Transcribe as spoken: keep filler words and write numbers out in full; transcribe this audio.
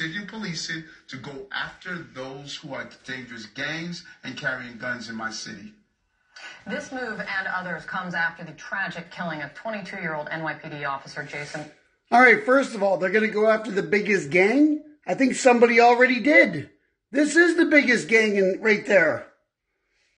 precision policing to go after those who are dangerous gangs and carrying guns in my city. This move and others comes after the tragic killing of twenty-two-year-old N Y P D officer Jason. All right, first of all, they're going to go after the biggest gang? I think somebody already did. This is the biggest gang in, right there.